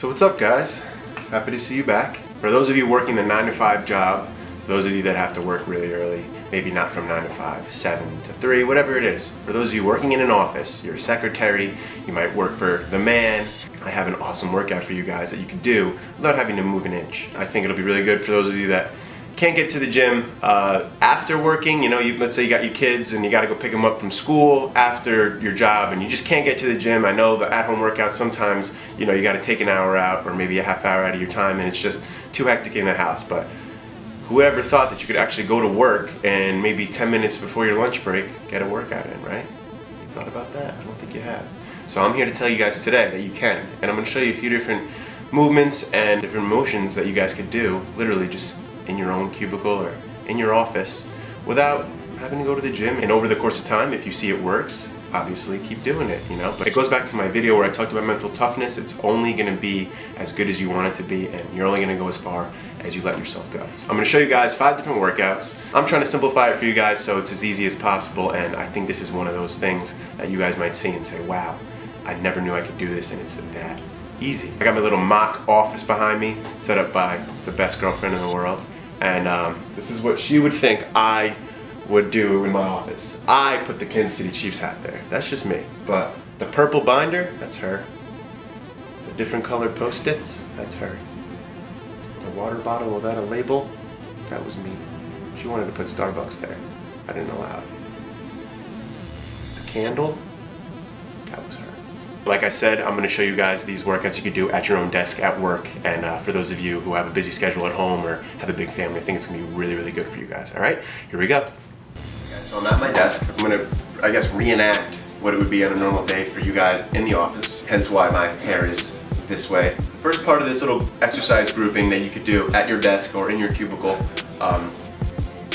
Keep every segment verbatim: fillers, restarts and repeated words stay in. So what's up, guys? Happy to see you back. For those of you working the nine to five job, those of you that have to work really early, maybe not from nine to five, seven to three, whatever it is. For those of you working in an office, you're a secretary, you might work for the man, I have an awesome workout for you guys that you can do without having to move an inch. I think it'll be really good for those of you that can't get to the gym uh, after working. You know, you, let's say you got your kids and you got to go pick them up from school after your job, and you just can't get to the gym. I know the at-home workout sometimes, you know, you got to take an hour out or maybe a half hour out of your time, and it's just too hectic in the house. But whoever thought that you could actually go to work and maybe ten minutes before your lunch break get a workout in, right? You thought about that? I don't think you have. So I'm here to tell you guys today that you can, and I'm going to show you a few different movements and different motions that you guys could do, literally just in your own cubicle or in your office without having to go to the gym. And over the course of time, if you see it works, obviously keep doing it, you know. But it goes back to my video where I talked about mental toughness. It's only going to be as good as you want it to be, and you're only going to go as far as you let yourself go. So I'm going to show you guys five different workouts. I'm trying to simplify it for you guys so it's as easy as possible, and I think this is one of those things that you guys might see and say, wow, I never knew I could do this, and it's that easy. I got my little mock office behind me, set up by the best girlfriend in the world. And um, this is what she would think I would do in my office. I put the Kansas City Chiefs hat there. That's just me. But the purple binder, that's her. The different colored post-its, that's her. The water bottle without a label, that was me. She wanted to put Starbucks there. I didn't allow it. The candle, that was her. Like I said, I'm going to show you guys these workouts you can do at your own desk at work, and uh, for those of you who have a busy schedule at home or have a big family, I think it's going to be really, really good for you guys. All right, here we go. So I'm at my desk. I'm going to, I guess, reenact what it would be on a normal day for you guys in the office, hence why my hair is this way. The first part of this little exercise grouping that you could do at your desk or in your cubicle um,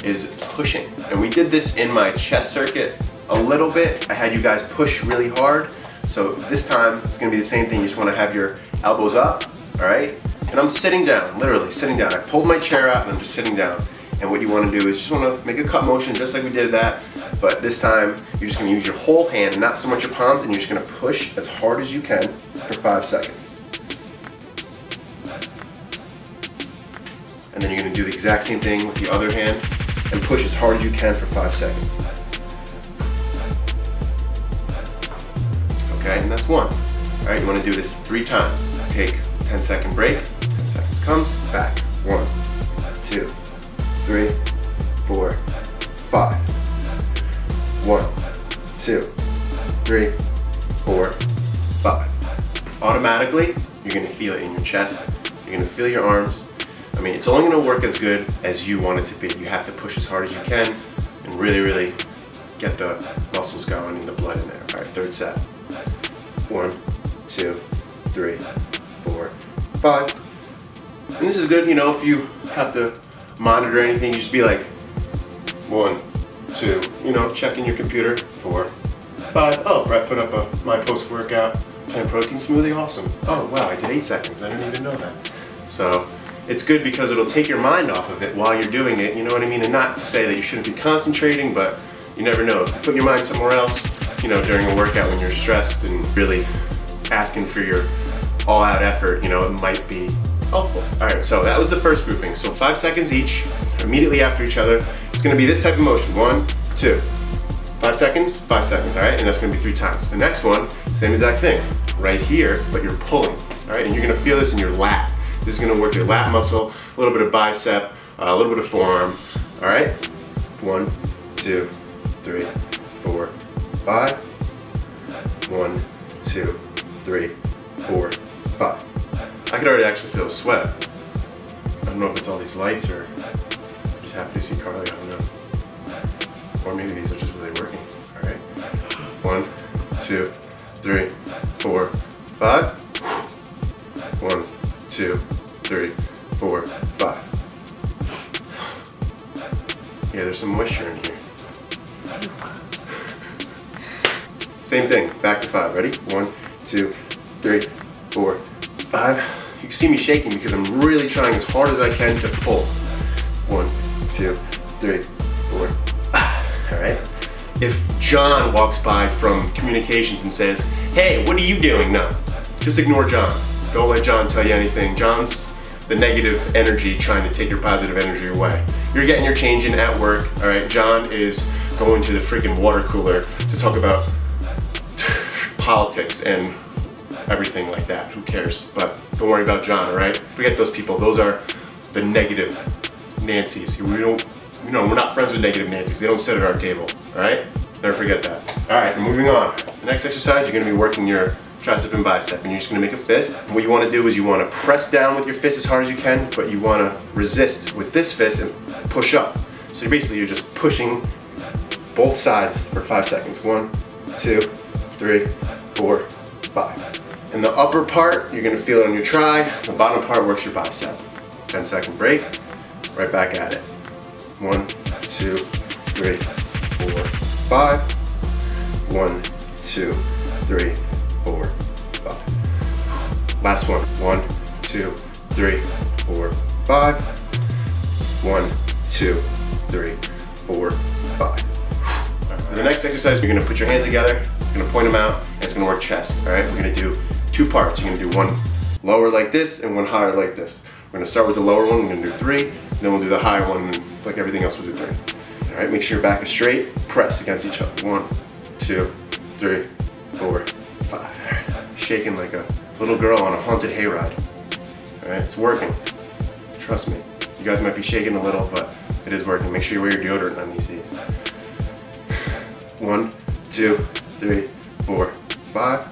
is pushing. And we did this in my chest circuit a little bit. I had you guys push really hard. So this time, it's going to be the same thing. You just want to have your elbows up, all right? And I'm sitting down, literally sitting down. I pulled my chair out and I'm just sitting down. And what you want to do is just want to make a cut motion just like we did that. But this time, you're just going to use your whole hand, not so much your palms, and you're just going to push as hard as you can for five seconds. And then you're going to do the exact same thing with the other hand and push as hard as you can for five seconds. Okay, and that's one. All right, you want to do this three times. Take ten second break, ten seconds comes, back. One, two, three, four, five. One, two, three, four, five. Automatically, you're going to feel it in your chest. You're going to feel your arms. I mean, it's only going to work as good as you want it to be. You have to push as hard as you can and really, really get the muscles going and the blood in there. All right, third set. One, two, three, four, five. And this is good, you know, if you have to monitor anything, you just be like, one, two, you know, checking your computer, four, five. Oh, Brett put up a, my post-workout ten protein smoothie, awesome. Oh, wow, I did eight seconds, I didn't even know that. So it's good because it'll take your mind off of it while you're doing it, you know what I mean? And not to say that you shouldn't be concentrating, but you never know. If you put your mind somewhere else, you know, during a workout when you're stressed and really asking for your all-out effort, you know, it might be helpful. All right, so that was the first grouping. So five seconds each, immediately after each other. It's going to be this type of motion. One, two, five seconds, five seconds, all right? And that's going to be three times. The next one, same exact thing, right here, but you're pulling, all right? And you're going to feel this in your lat. This is going to work your lat muscle, a little bit of bicep, a little bit of forearm, all right? One, two, three, four, five. One, two, three, four, five. I could already actually feel sweat. I don't know if it's all these lights or I just happen to see Carly, I don't know. Or maybe these are just really working, all right? One, two, three, four, five. One, two, three, four, five. Yeah, there's some moisture in here. Same thing, back to five, ready? One, two, three, four, five. You can see me shaking because I'm really trying as hard as I can to pull. One, two, three, four, five, all right? If John walks by from communications and says, hey, what are you doing? No, just ignore John. Don't let John tell you anything. John's the negative energy trying to take your positive energy away. You're getting your change in at work, all right? John is going to the freaking water cooler to talk about politics and everything like that. Who cares? But don't worry about John, all right? Forget those people. Those are the negative Nancys. We don't, you know, we're not friends with negative Nancys. They don't sit at our table, all right? Never forget that. All right, moving on. The next exercise, you're gonna be working your tricep and bicep, and you're just gonna make a fist. And what you wanna do is you wanna press down with your fist as hard as you can, but you wanna resist with this fist and push up. So basically you're just pushing both sides for five seconds. One, two, three, four, five. And the upper part, you're gonna feel it on your tri, the bottom part works your bicep. ten second break, right back at it. One, two, three, four, five. One, two, three, four, five. Last one. One, two, three, four, five. One, two, three, four, five. For the next exercise, you're gonna put your hands together, you're gonna point them out, and it's gonna work chest, all right? We're gonna do two parts. You're gonna do one lower like this and one higher like this. We're gonna start with the lower one, we're gonna do three, and then we'll do the higher one, and like everything else, we'll do three. All right, make sure your back is straight, press against each other. One, two, three, four, five. All right. Shaking like a little girl on a haunted hayride. All right, it's working, trust me. You guys might be shaking a little, but it is working. Make sure you wear your deodorant on these days. One, two, three, four, five.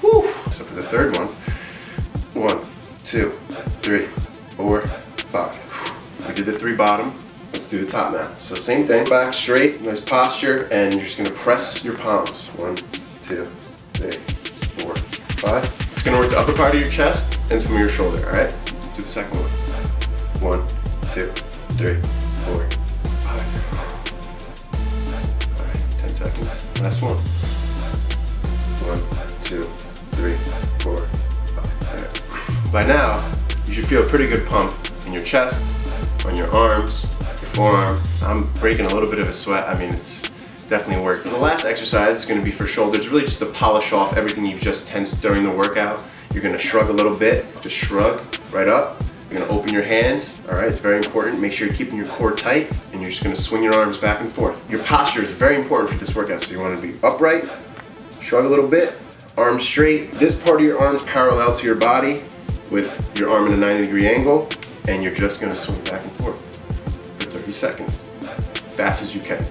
Whew. So for the third one, one, two, three, four, five. We did the three bottom, let's do the top now. So same thing, back straight, nice posture, and you're just gonna press your palms. One, two, three, four, five. It's gonna work the upper part of your chest and some of your shoulder, all right? Do the second one. One, two, three, four, five. All right, ten seconds, last one. One, two, three, four. By now, you should feel a pretty good pump in your chest, on your arms, your forearm. I'm breaking a little bit of a sweat. I mean, it's definitely working. The last exercise is gonna be for shoulders, really just to polish off everything you've just tensed during the workout. You're gonna shrug a little bit, just shrug right up. You're gonna open your hands, all right? It's very important. Make sure you're keeping your core tight, and you're just gonna swing your arms back and forth. Your posture is very important for this workout, so you wanna be upright, shrug a little bit, arms straight. This part of your arm's parallel to your body, with your arm in a ninety degree angle, and you're just gonna swing back and forth for thirty seconds, fast as you can.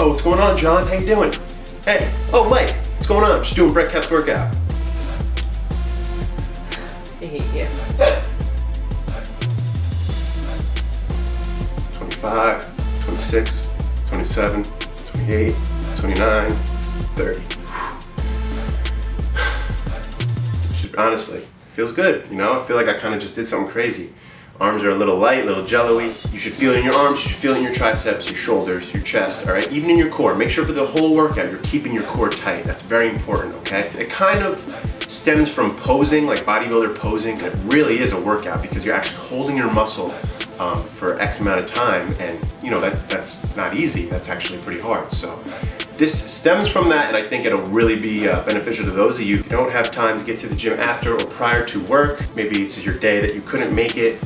Oh, what's going on, John? How you doing? Hey, oh, Mike, what's going on? Just doing Brett Cap's workout. Yeah. twenty-five, twenty-six, twenty-seven, twenty-eight, twenty-nine, thirty. Honestly, feels good, you know? I feel like I kind of just did something crazy. Arms are a little light, a little jello-y. You should feel it in your arms, you should feel it in your triceps, your shoulders, your chest, all right? Even in your core. Make sure for the whole workout, you're keeping your core tight. That's very important, okay? It kind of stems from posing, like bodybuilder posing, and it really is a workout because you're actually holding your muscle Um, for X amount of time, and you know that that's not easy. That's actually pretty hard. So this stems from that, and I think it'll really be uh, beneficial to those of you who don't have time to get to the gym after or prior to work. Maybe it's your day that you couldn't make it.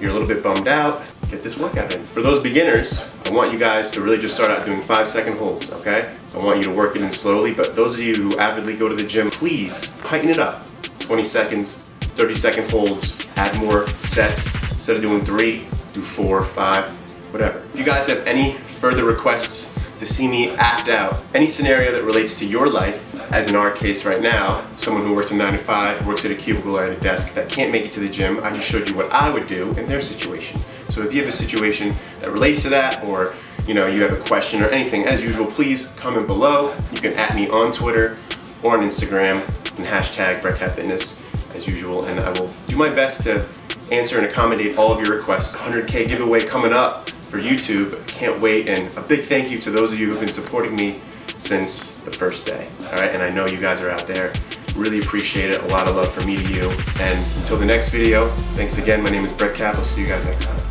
You're a little bit bummed out. Get this workout in. For those beginners, I want you guys to really just start out doing five second holds, okay? I want you to work it in slowly, but those of you who avidly go to the gym, please tighten it up. twenty seconds, thirty second holds, add more sets. Instead of doing three, do four, five, whatever. If you guys have any further requests to see me act out any scenario that relates to your life, as in our case right now, someone who works a nine to five, works at a cubicle or at a desk that can't make it to the gym, I just showed you what I would do in their situation. So if you have a situation that relates to that, or you know, you have a question or anything, as usual, please comment below. You can at me on Twitter or on Instagram and hashtag BrettCapFitness as usual, and I will do my best to answer and accommodate all of your requests. one hundred K giveaway coming up for YouTube. Can't wait, and a big thank you to those of you who've been supporting me since the first day. All right, and I know you guys are out there Really appreciate it. A lot of love from me to you. And until the next video, thanks again. My name is Brett Cap. I'll see you guys next time.